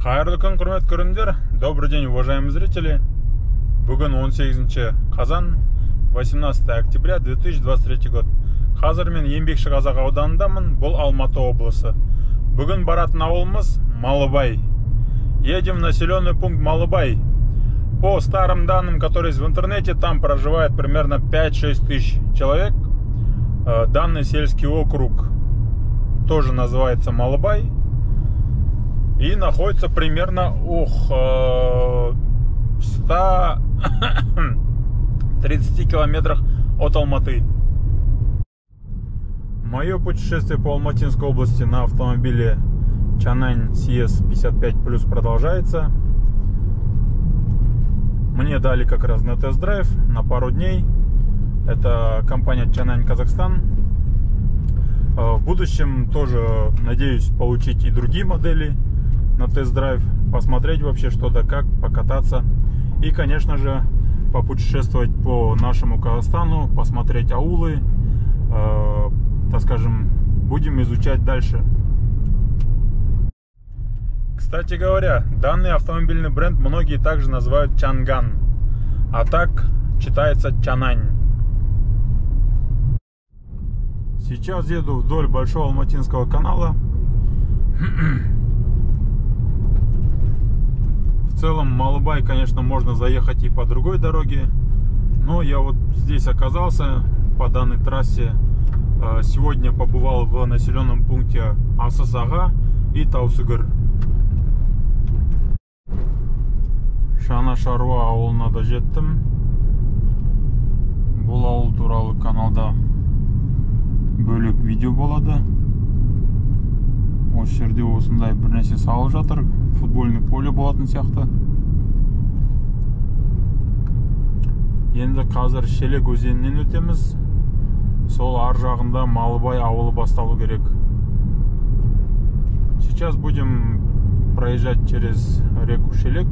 Хайрлыкын, құрмет көріңдер. Добрый день, уважаемые зрители. Бүгін 18 қазан, 18 октября 2023 год. Қазір мен Еңбекшіқазақ ауданындамын, бұл Алматы облысы. Бүгін баратын ауылымыз Малыбай. Едем в населенный пункт Малыбай. По старым данным, которые есть в интернете, там проживает примерно 5-6 тысяч человек. Данный сельский округ тоже называется Малыбай. И находится примерно 130 километрах от Алматы. Мое путешествие по Алматинской области на автомобиле Changan CS55 Plus продолжается. Мне дали как раз на тест-драйв на пару дней. Это компания Changan Казахстан. В будущем тоже надеюсь получить и другие модели на тест-драйв, посмотреть вообще что да как, покататься и, конечно же, попутешествовать по нашему Казахстану, посмотреть аулы, так скажем, будем изучать дальше. Кстати говоря, данный автомобильный бренд многие также называют Чанган, а так читается Чанань. Сейчас еду вдоль Большого Алматинского канала. В целом Малыбай, конечно, можно заехать и по другой дороге, но я вот здесь оказался по данной трассе. Сегодня побывал в населенном пункте Асасага и Таусыгр. Шана шаруа ауылына да жеттім. Бұл ауыл туралы каналда бөлек видео болады. Осы жерде осындай бірнеше салып жатыр, футбольный поле болатын сияқты. Енді қазір Шелек өзенінен өтеміз. Сол ар жағында Малыбай ауылы басталу керек. Сейчас будем проезжать через реку Шелек,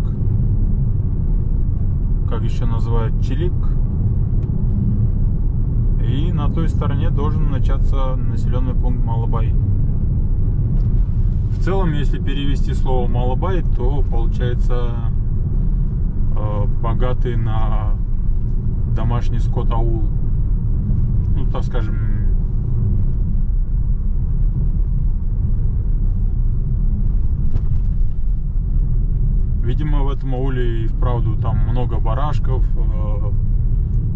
как еще называют Челик. И на той стороне должен начаться населенный пункт Малыбай. В целом, если перевести слово Малыбай, то получается богатый на домашний скот аул. Ну, так скажем. Видимо, в этом ауле и вправду там много барашков,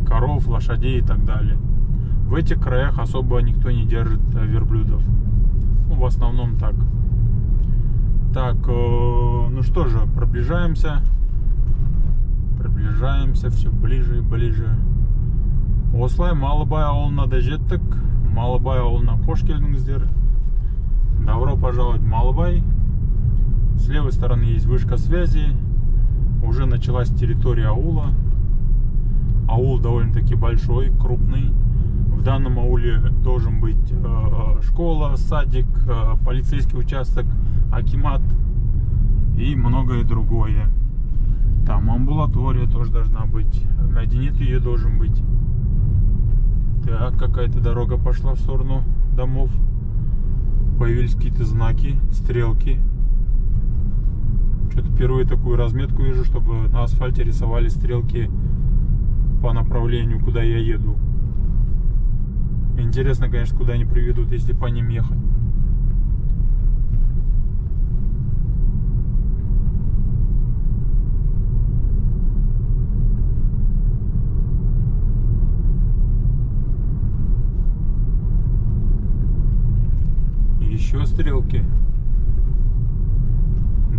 коров, лошадей и так далее. В этих краях особо никто не держит верблюдов. Ну, в основном так. Так, ну что же, приближаемся все ближе и ближе. Осылай Малыбай ауылына да жеттік. Малыбай ауылына қош келдіңіздер. Добро пожаловать в Малыбай. С левой стороны есть вышка связи. Уже началась территория аула. Аул довольно-таки большой, крупный. В данном ауле должен быть школа, садик, полицейский участок, акимат и многое другое. Там амбулатория тоже должна быть, мәдениет ее должен быть. Так, какая-то дорога пошла в сторону домов. Появились какие-то знаки, стрелки. Что-то впервые такую разметку вижу, чтобы на асфальте рисовали стрелки по направлению, куда я еду. Интересно, конечно, куда они приведут, если по ним ехать. Еще стрелки.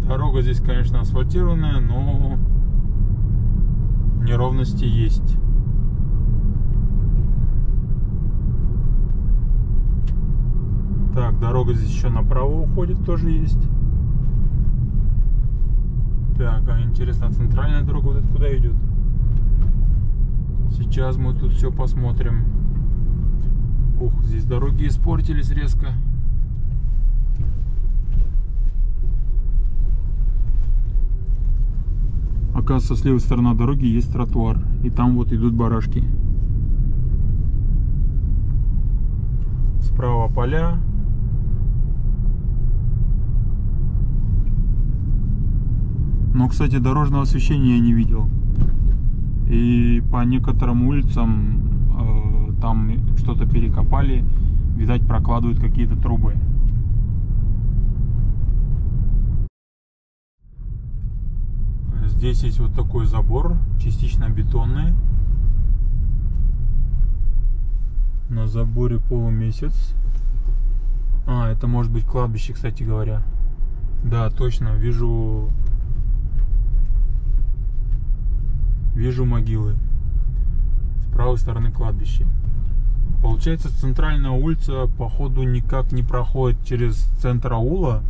Дорога здесь, конечно, асфальтированная, но неровности есть. Так, дорога здесь еще направо уходит, тоже есть. Так, а интересно, центральная дорога вот это куда идет? Сейчас мы тут все посмотрим. Ух, здесь дороги испортились резко. Оказывается, с левой стороны дороги есть тротуар, и там вот идут барашки. Справа поля. Но, кстати, дорожного освещения я не видел. И по некоторым улицам там что-то перекопали. Видать, прокладывают какие-то трубы. Здесь есть вот такой забор, частично бетонный. На заборе полумесяц. А, это может быть кладбище, кстати говоря. Да, точно, вижу... Вижу могилы. С правой стороны кладбище. Получается, центральная улица, походу, никак не проходит через центр аула.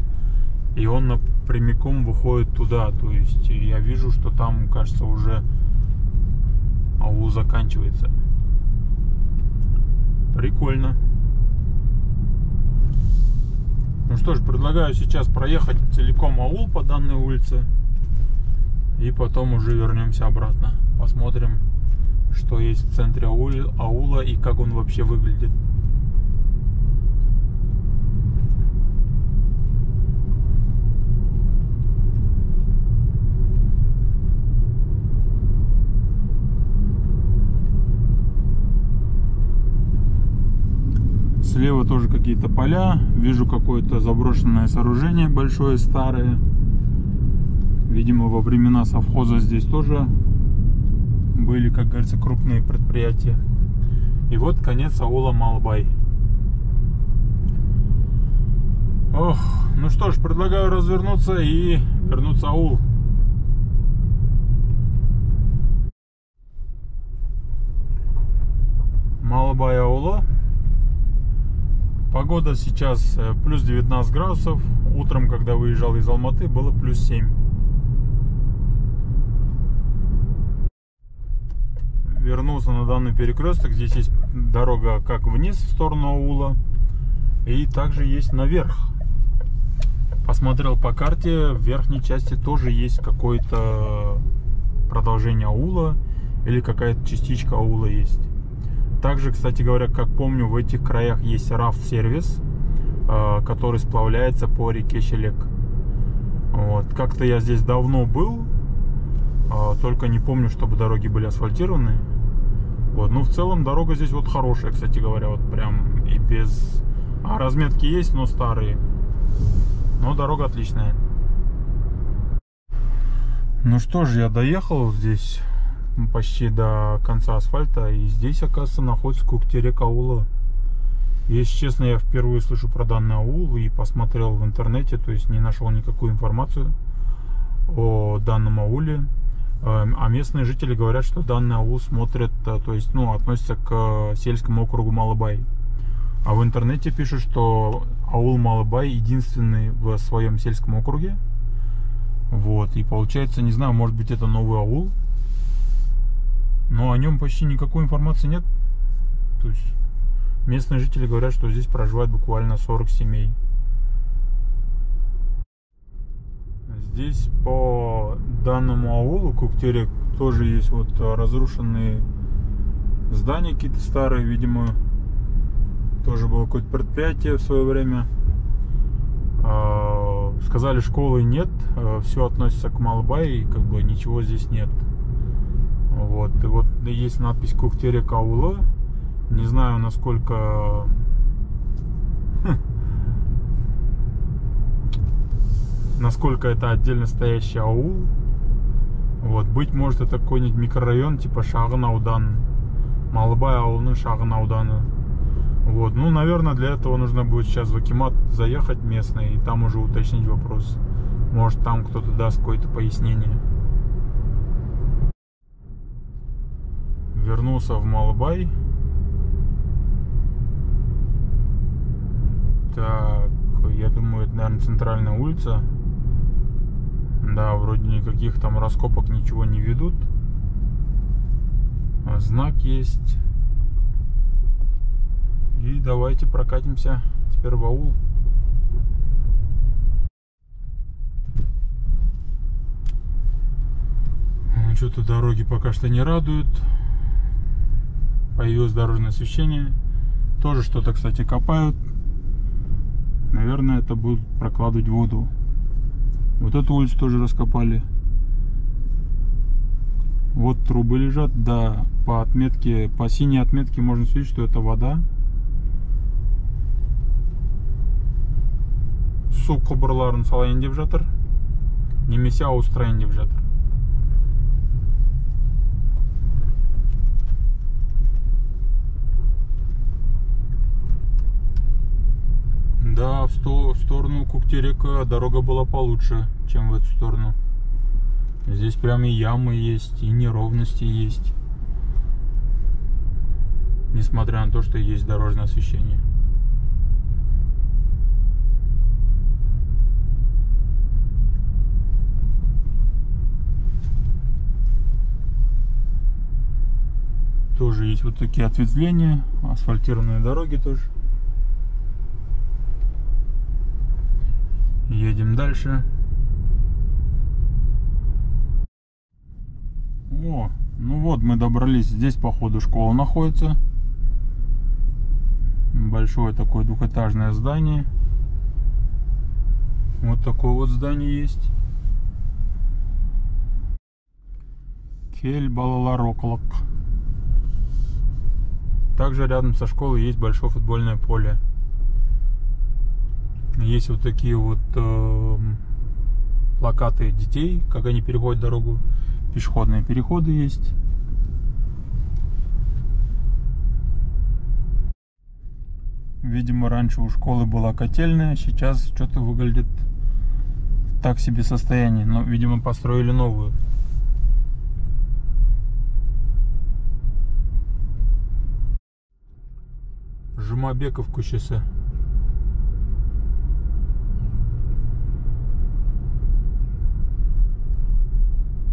И он прямиком выходит туда. То есть я вижу, что там, кажется, уже аул заканчивается. Прикольно. Ну что ж, предлагаю сейчас проехать целиком аул по данной улице. И потом уже вернемся обратно. Посмотрим, что есть в центре аула и как он вообще выглядит. Слева тоже какие-то поля. Вижу какое-то заброшенное сооружение большое, старое. Видимо, во времена совхоза здесь тоже были, как говорится, крупные предприятия. И вот конец аула Малыбай. Ох, ну что ж, предлагаю развернуться и вернуться в аул. Малыбай аула. Погода сейчас плюс 19 градусов. Утром, когда выезжал из Алматы, было плюс 7. Вернулся на данный перекресток. Здесь есть дорога как вниз в сторону аула, и также есть наверх. Посмотрел по карте, в верхней части тоже есть какое-то продолжение аула или какая-то частичка аула есть. Также, кстати говоря, как помню, в этих краях есть рафт-сервис, который сплавляется по реке Шелек. Вот. Как-то я здесь давно был, только не помню, чтобы дороги были асфальтированы. Вот. Ну, в целом, дорога здесь вот хорошая, кстати говоря, вот прям и без... А разметки есть, но старые. Но дорога отличная. Ну что же, я доехал здесь почти до конца асфальта. И здесь, оказывается, находится Коктерек аула. Если честно, я впервые слышу про данный аул и посмотрел в интернете, то есть не нашел никакую информацию о данном ауле. А местные жители говорят, что данный аул смотрят, то есть, ну, относится к сельскому округу Малыбай. А в интернете пишут, что аул Малыбай единственный в своем сельском округе. Вот, и получается, не знаю, может быть, это новый аул. Но о нем почти никакой информации нет. То есть, местные жители говорят, что здесь проживает буквально 40 семей. Здесь по данному аулу Коктерек тоже есть вот разрушенные здания какие-то старые, видимо, тоже было какое-то предприятие в свое время. Сказали, школы нет, все относится к Малыбай, и как бы ничего здесь нет. Вот, и вот есть надпись Коктерек аула. Не знаю, насколько... насколько это отдельно стоящий аул. Вот, быть может, это какой-нибудь микрорайон типа Шаганаудан, Малыбай аулы Шаганаудана. Вот, ну, наверное, для этого нужно будет сейчас в акимат заехать местный и там уже уточнить вопрос. Может, там кто-то даст какое-то пояснение. Вернулся в Малыбай. Так, я думаю, это, наверное, центральная улица. Да, вроде никаких там раскопок ничего не ведут. Знак есть. И давайте прокатимся теперь в аул. Что-то дороги пока что не радуют. Появилось дорожное освещение. Тоже что-то, кстати, копают. Наверное, это будут прокладывать воду. Вот эту улицу тоже раскопали. Вот трубы лежат, да, по отметке, по синей отметке можно судить, что это вода. Су құбырларын салайын деп жатыр, немесе ауыстырайын деп жатыр. Да, в сторону Коктерека дорога была получше, чем в эту сторону. Здесь прям и ямы есть, и неровности есть. Несмотря на то, что есть дорожное освещение. Тоже есть вот такие ответвления, асфальтированные дороги тоже. Едем дальше. О, ну вот мы добрались. Здесь, походу, школа находится. Большое такое двухэтажное здание. Вот такое вот здание есть. Кель балалароклок. Также рядом со школой есть большое футбольное поле. Есть вот такие вот плакаты детей, как они переходят дорогу. Пешеходные переходы есть. Видимо, раньше у школы была котельная, сейчас что-то выглядит в так себе состоянии. Но, видимо, построили новую. Жумабеков көшесі.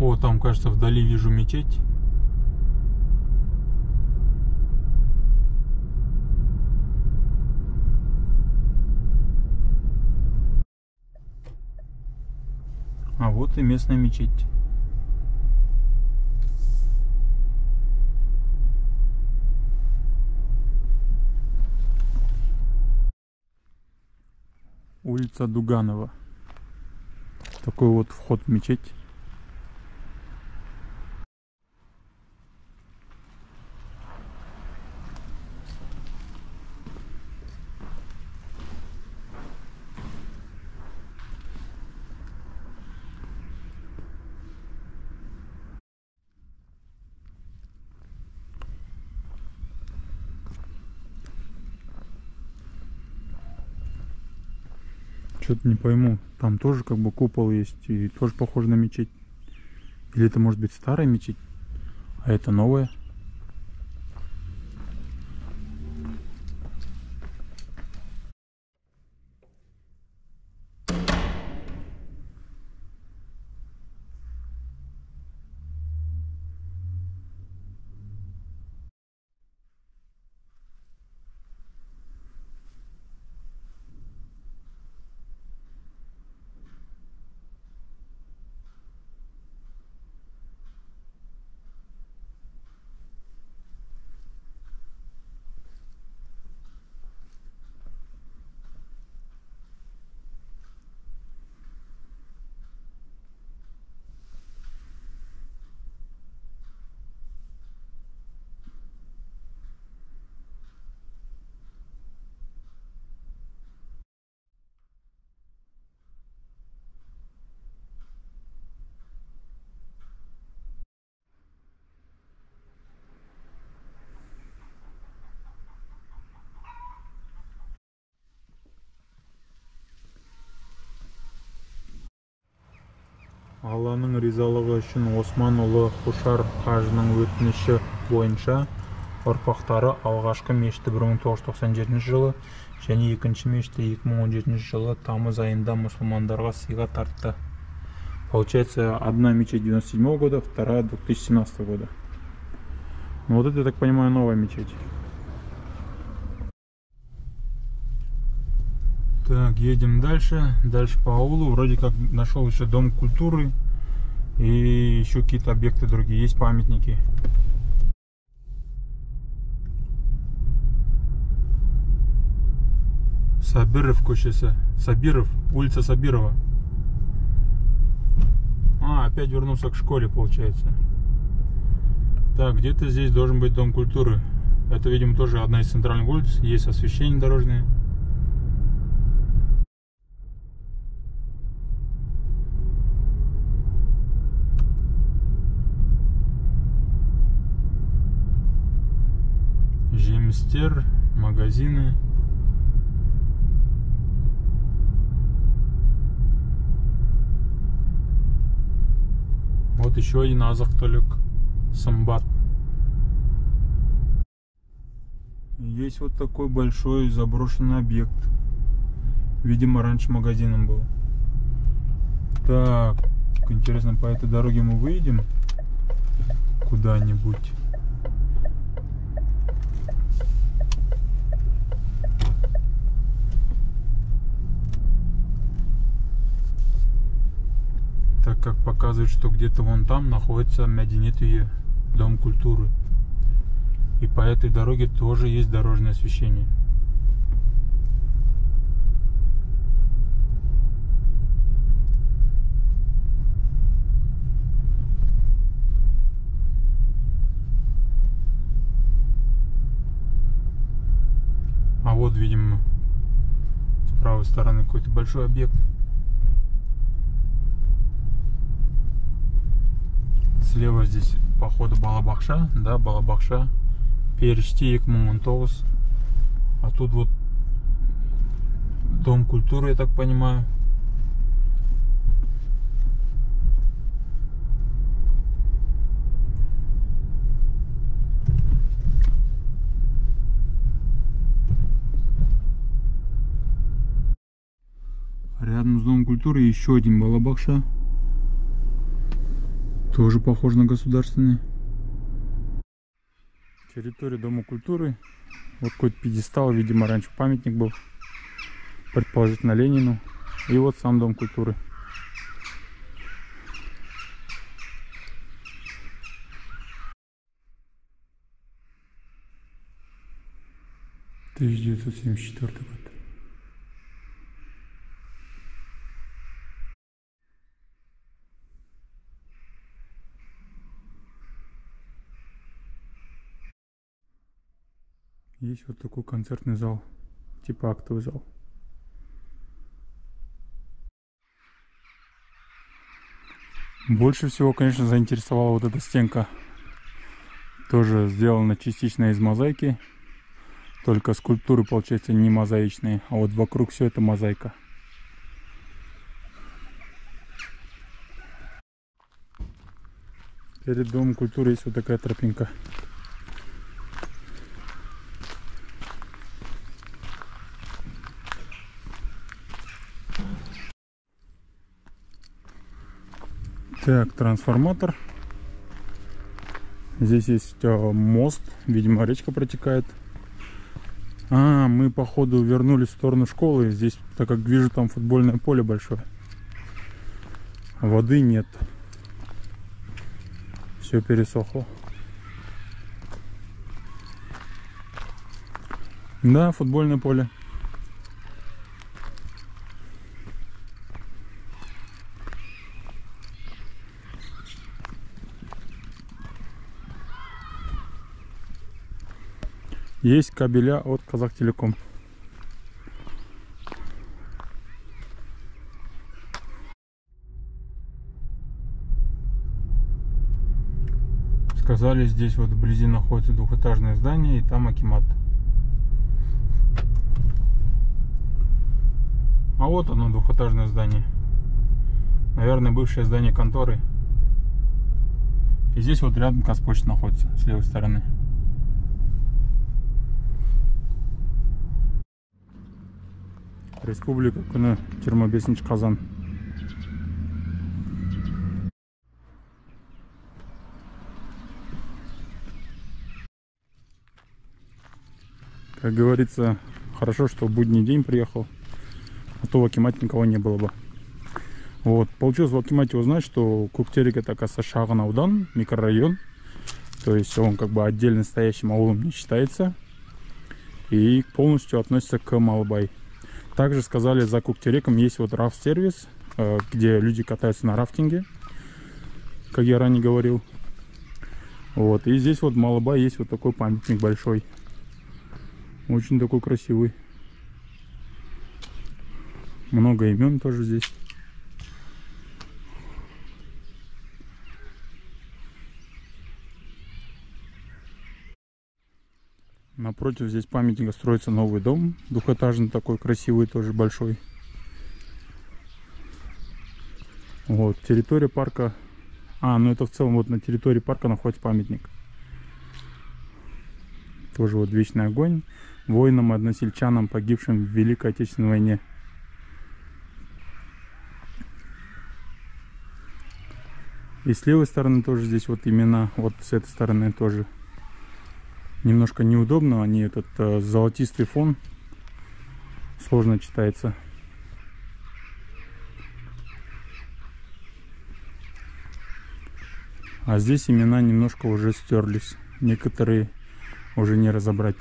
О, там, кажется, вдали вижу мечеть. А вот и местная мечеть. Улица Дуганова. Такой вот вход в мечеть. Что-то не пойму, там тоже как бы купол есть и тоже похоже на мечеть. Или это может быть старая мечеть, а это новая. Алланың ризалығы үшін Османұлы Хушар қажының өтініші бойынша ұрпақтары алғашқы мешіті 1997 жылы және екінші мешіті 2017 жылы тамыз айында мұсылмандарға сыйға тартты. Получается, одна мечеть 1997 года, вторая 2017 года. Ну вот это, я так понимаю, новая мечеть. Так, едем дальше. Дальше по аулу. Вроде как нашел еще дом культуры. И еще какие-то объекты другие. Есть памятники. Сабиров көшесі. Сабиров. Улица Сабирова. А, опять вернулся к школе, получается. Так, где-то здесь должен быть дом культуры. Это, видимо, тоже одна из центральных улиц. Есть освещение дорожное. Жемстер, магазины. Вот еще один азахтолик. Самбат. Есть вот такой большой заброшенный объект. Видимо, раньше магазином был. Так, интересно, по этой дороге мы выйдем куда-нибудь. Так как показывает, что где-то вон там находится мәдениет-үйі, дом культуры. И по этой дороге тоже есть дорожное освещение. А вот, видимо, с правой стороны какой-то большой объект. Слева здесь, походу, балабахша, да, балабахша. Перештиек Мумонтоус. А тут вот дом культуры, я так понимаю. Рядом с домом культуры еще один балабахша. Тоже похож на государственный. Территория Дома культуры. Вот какой-то пьедестал, видимо, раньше памятник был. Предположительно Ленину. И вот сам Дом культуры. В 1974 год. Есть вот такой концертный зал, типа актовый зал. Больше всего, конечно, заинтересовала вот эта стенка. Тоже сделана частично из мозаики. Только скульптуры, получается, не мозаичные. А вот вокруг все это мозаика. Перед Домом культуры есть вот такая тропинка. Так, трансформатор. Здесь есть мост. Видимо, речка протекает. А, мы, походу, вернулись в сторону школы. Здесь, так как вижу, там футбольное поле большое. Воды нет. Все пересохло. Да, футбольное поле. Есть кабеля от Казахтелеком. Сказали, здесь вот вблизи находится двухэтажное здание, и там акимат. А вот оно, двухэтажное здание. Наверное, бывшее здание конторы. И здесь вот рядом Казпочта находится, с левой стороны. Республика күні 25 қазан. Как говорится, хорошо, что в будний день приехал, а то в акимате никого не было бы. Вот, получилось в акимате узнать, что Коктерек — это, оказывается, Шаганаудан, микрорайон. То есть он как бы отдельно стоящим аулом не считается и полностью относится к Малыбай. Также сказали, за Коктереком есть вот рафт-сервис, где люди катаются на рафтинге, как я ранее говорил. Вот, и здесь вот в Малыбае есть вот такой памятник большой. Очень такой красивый. Много имен тоже здесь. Напротив здесь памятника строится новый дом. Двухэтажный такой, красивый тоже, большой. Вот, территория парка. А, ну это в целом вот на территории парка находится памятник. Тоже вот вечный огонь. Воинам и односельчанам, погибшим в Великой Отечественной войне. И с левой стороны тоже здесь вот имена. Вот с этой стороны тоже. Немножко неудобно, они этот золотистый фон. Сложно читается. А здесь имена немножко уже стерлись. Некоторые уже не разобрать.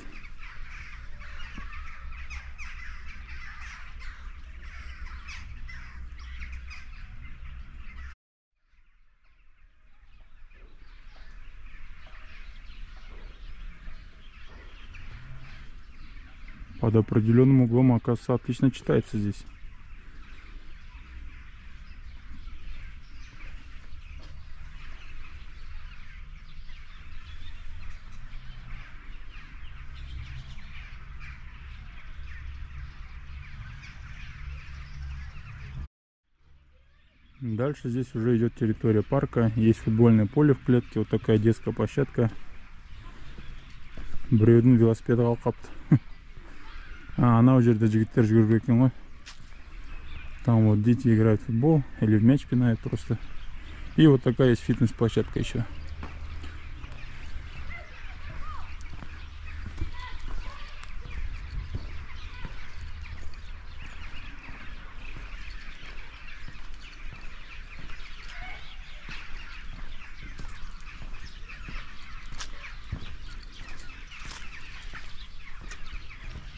Под определенным углом, оказывается, отлично читается здесь. Дальше здесь уже идет территория парка. Есть футбольное поле в клетке, вот такая детская площадка. Біреудің велосипеді қалып қапты. Анау жерде жігіттер жүгіріп екен ғой. Там вот дети играют в футбол или в мяч пинают просто. И вот такая есть фитнес-площадка еще.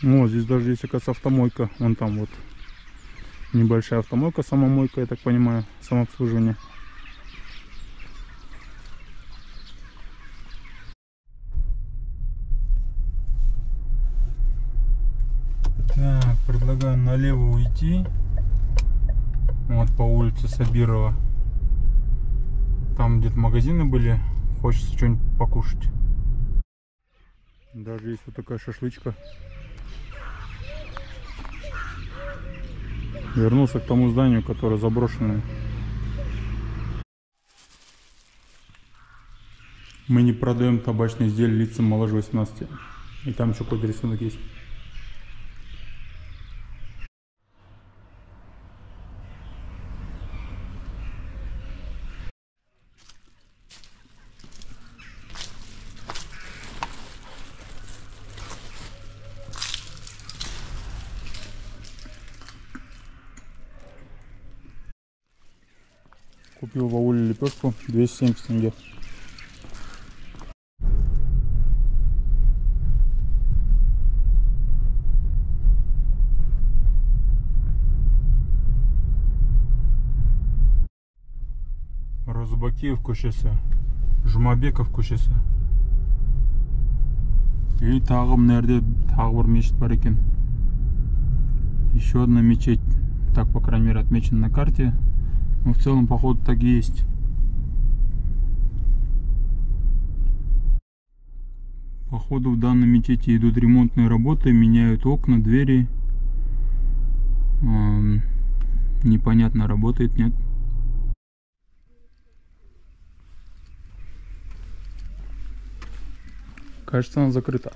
Ну, здесь даже есть, оказывается, автомойка. Вон там вот небольшая автомойка, самомойка, я так понимаю, самообслуживание. Так, предлагаю налево уйти. Вот по улице Сабирова. Там где-то магазины были, хочется что-нибудь покушать. Даже есть вот такая шашлычка. Вернулся к тому зданию, которое заброшенное. Мы не продаем табачные изделия лицам моложе 18. И там еще какой-то рисунок есть. Купил в ауле лепешку 270 тенге. Розыбакиев көшесі, Жумабеков көшесі. И тағы мынерде тағы бір мешіт бар екен. Еще одна мечеть. Так, по крайней мере, отмечена на карте. Ну, в целом, походу, так и есть. Походу, в данной мечети идут ремонтные работы, меняют окна, двери. Непонятно, работает, нет. Кажется, она закрыта.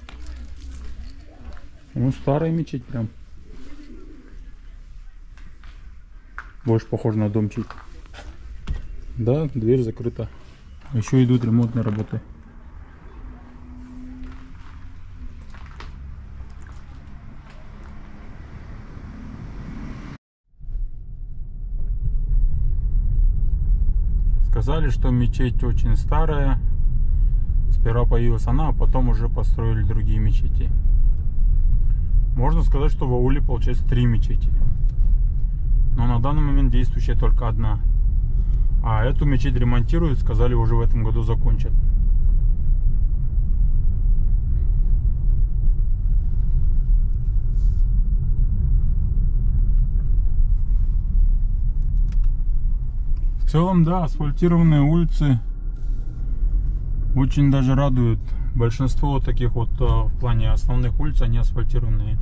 Ну, старая мечеть прям. Больше похоже на домчик. Да, дверь закрыта. Еще идут ремонтные работы. Сказали, что мечеть очень старая. Сперва появилась она, а потом уже построили другие мечети. Можно сказать, что в ауле получается 3 мечети. Но на данный момент действующая только одна. А эту мечеть ремонтируют, сказали, уже в этом году закончат. В целом, да, асфальтированные улицы очень даже радуют. Большинство таких вот в плане основных улиц, они асфальтированные.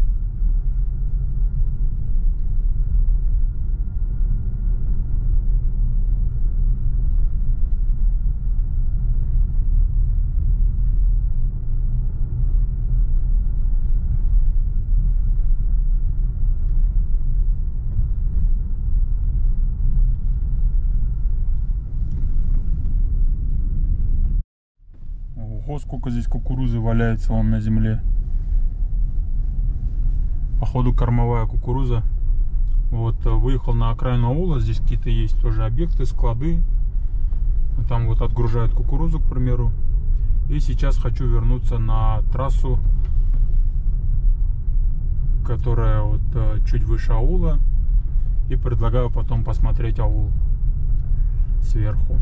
Ого, сколько здесь кукурузы валяется вон на земле. Походу кормовая кукуруза. Вот выехал на окраину аула, здесь какие-то есть тоже объекты, склады. Там вот отгружают кукурузу, к примеру. И сейчас хочу вернуться на трассу, которая вот чуть выше аула. И предлагаю потом посмотреть аул сверху.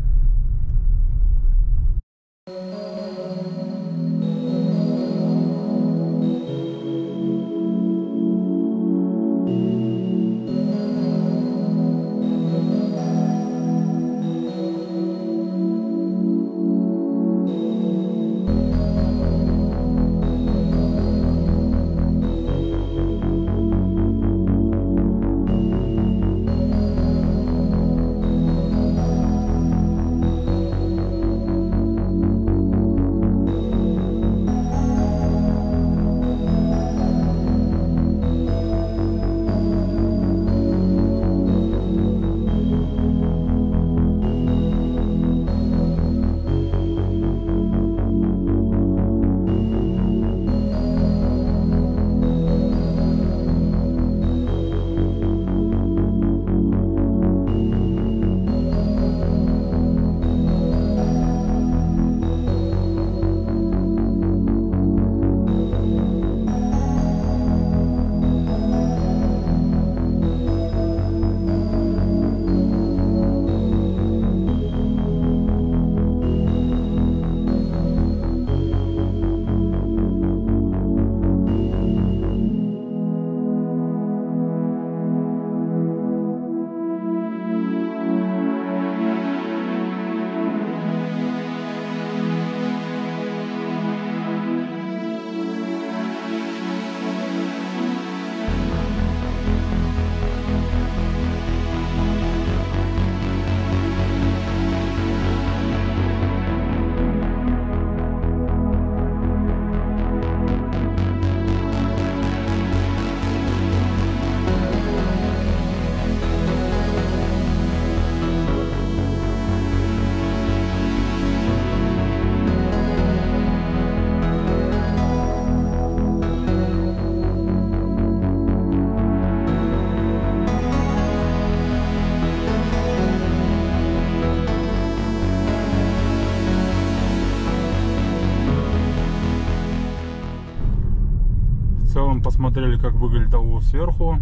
Посмотрели, как выглядит аул сверху.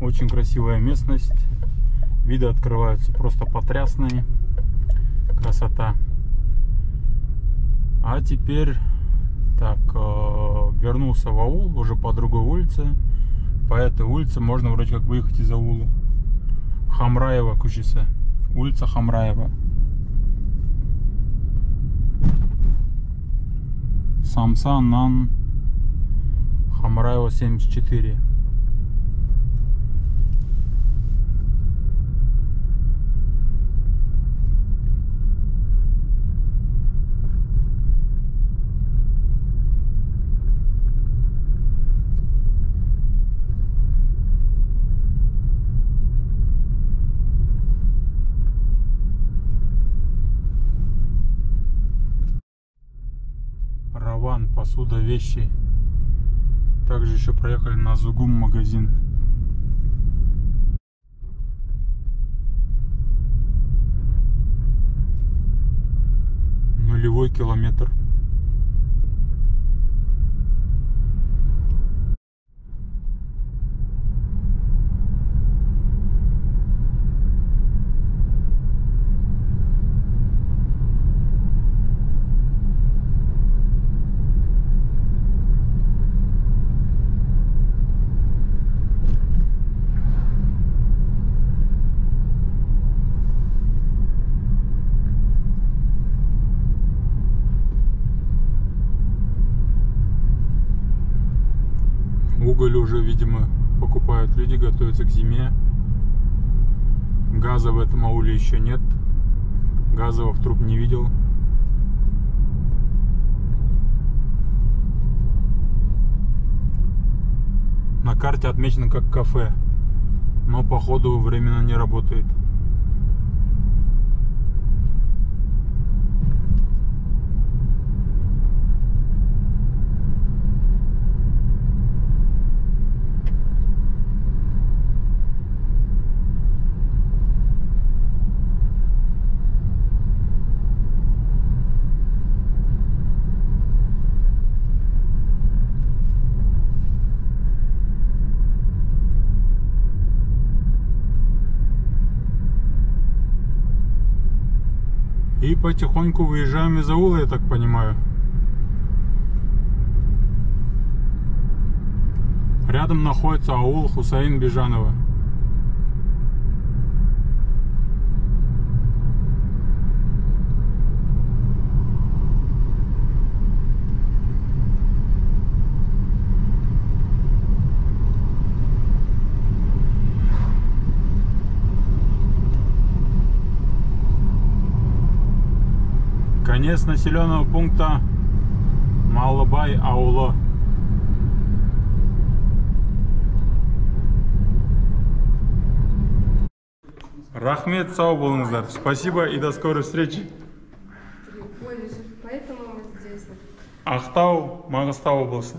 Очень красивая местность. Виды открываются просто потрясные. Красота. А теперь так, вернулся в аул, уже по другой улице. По этой улице можно вроде как выехать из аула. Хамраева кучиса. Улица Хамраева. Самса Нан. Хамраева 74. Раван, посуда, вещи. Также еще проехали на Зугум магазин. Нулевой километр. уголь уже, видимо, покупают люди, готовятся к зиме. Газа в этом ауле еще нет. Газовых труб не видел. На карте отмечено как кафе, но походу временно не работает. И потихоньку выезжаем из аула, я так понимаю. Рядом находится аул Хусаин Бижанова. Конец населенного пункта Малыбай аула. Рахмет, сау болыңыздар. Спасибо и до скорой встречи. Поэтому мы здесь. Актау, Маңғыстау области.